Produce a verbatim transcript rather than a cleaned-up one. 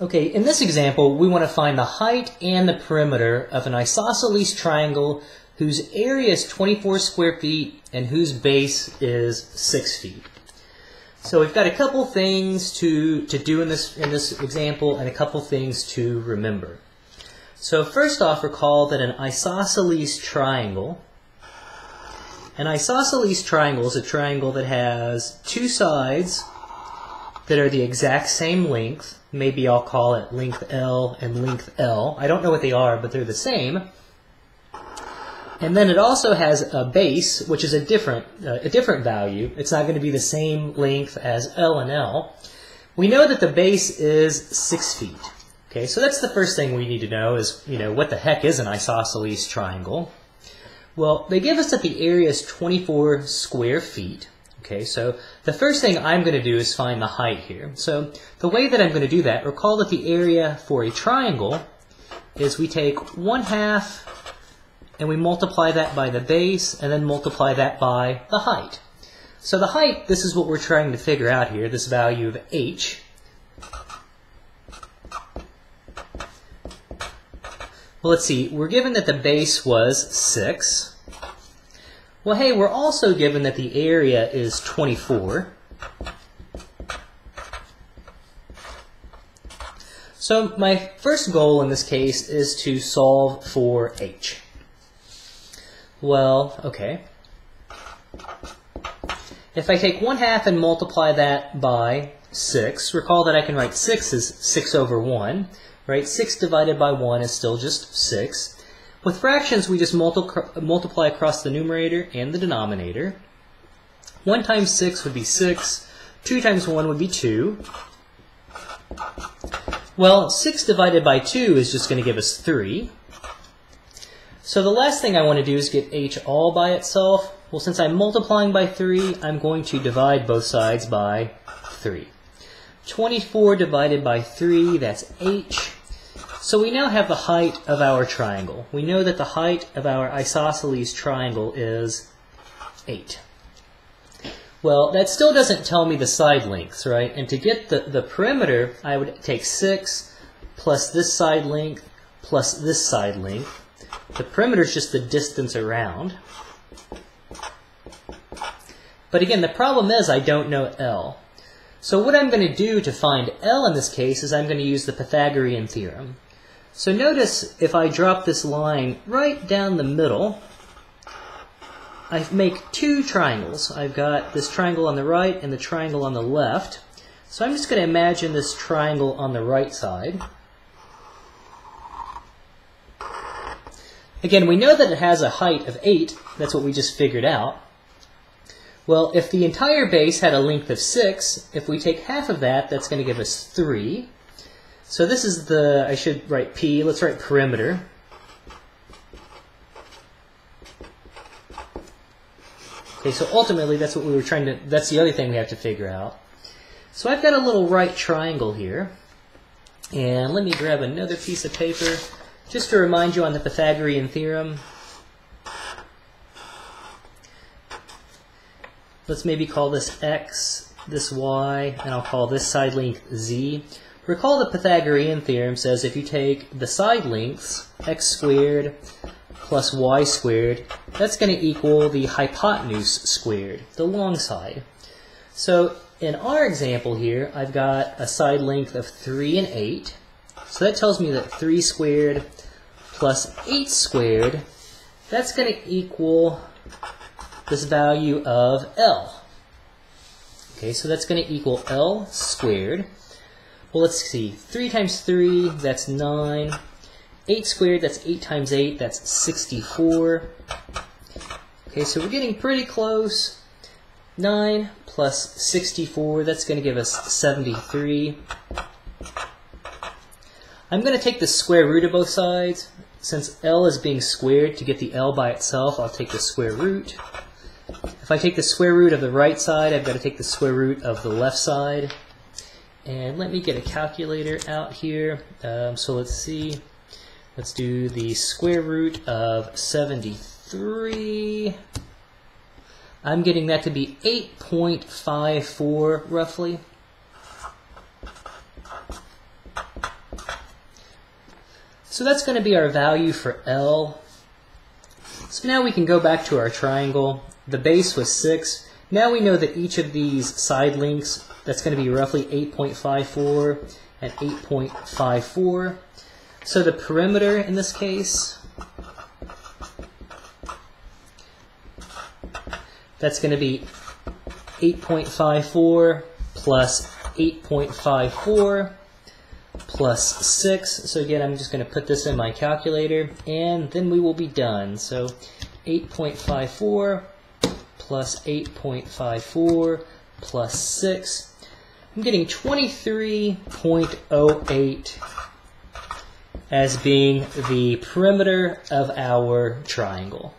Okay, in this example, we want to find the height and the perimeter of an isosceles triangle whose area is twenty-four square feet and whose base is six feet. So we've got a couple things to, to do in this, in this example and a couple things to remember. So first off, recall that an isosceles triangle, an isosceles triangle is a triangle that has two sides that are the exact same length. Maybe I'll call it length L and length L. I don't know what they are, but they're the same. And then it also has a base, which is a different, uh, a different value. It's not going to be the same length as L and L. We know that the base is six feet. Okay, so that's the first thing we need to know is, you know, what the heck is an isosceles triangle? Well, they give us that the area is twenty-four square feet. Okay, so the first thing I'm going to do is find the height here. So the way that I'm going to do that, recall that the area for a triangle is we take one half and we multiply that by the base and then multiply that by the height. So the height, this is what we're trying to figure out here, this value of h. Well, let's see, we're given that the base was six. Well, hey, we're also given that the area is twenty-four. So my first goal in this case is to solve for h. Well, okay. If I take one half and multiply that by six, recall that I can write six as six over one, right? six divided by one is still just six. With fractions, we just multi- multiply across the numerator and the denominator. one times six would be six. two times one would be two. Well, six divided by two is just going to give us three. So the last thing I want to do is get h all by itself. Well, since I'm multiplying by three, I'm going to divide both sides by three. twenty-four divided by three, that's h. So we now have the height of our triangle. We know that the height of our isosceles triangle is eight. Well, that still doesn't tell me the side lengths, right? And to get the, the perimeter, I would take six plus this side length plus this side length. The perimeter is just the distance around. But again, the problem is I don't know L. So what I'm going to do to find L in this case is I'm going to use the Pythagorean theorem. So notice if I drop this line right down the middle, I make two triangles. I've got this triangle on the right and the triangle on the left. So I'm just going to imagine this triangle on the right side. Again, we know that it has a height of eight. That's what we just figured out. Well, if the entire base had a length of six, if we take half of that, that's going to give us three. So this is the, I should write P, let's write perimeter. Okay, so ultimately that's what we were trying to, that's the other thing we have to figure out. So I've got a little right triangle here. And let me grab another piece of paper. Just to remind you on the Pythagorean theorem, let's maybe call this x, this y, and I'll call this side length z. Recall the Pythagorean theorem says if you take the side lengths, x squared plus y squared, that's going to equal the hypotenuse squared, the long side. So in our example here, I've got a side length of three and eight. So that tells me that three squared plus eight squared, that's going to equal this value of L. Okay, so that's going to equal L squared. Well, let's see. three times three, that's nine. eight squared, that's eight times eight, that's sixty-four. Okay, so we're getting pretty close. nine plus sixty-four, that's going to give us seventy-three. I'm going to take the square root of both sides. Since L is being squared, to get the L by itself, I'll take the square root. If I take the square root of the right side, I've got to take the square root of the left side. And let me get a calculator out here. Um, so let's see. Let's do the square root of seventy-three. I'm getting that to be eight point five four roughly. So that's going to be our value for L. So now we can go back to our triangle. The base was six. Now we know that each of these side lengths, that's going to be roughly eight point five four and eight point five four. So the perimeter in this case, that's going to be eight point five four plus eight point five four plus six. So again, I'm just going to put this in my calculator, and then we will be done. So eight point five four plus eight point five four plus six. I'm getting twenty-three point zero eight as being the perimeter of our triangle.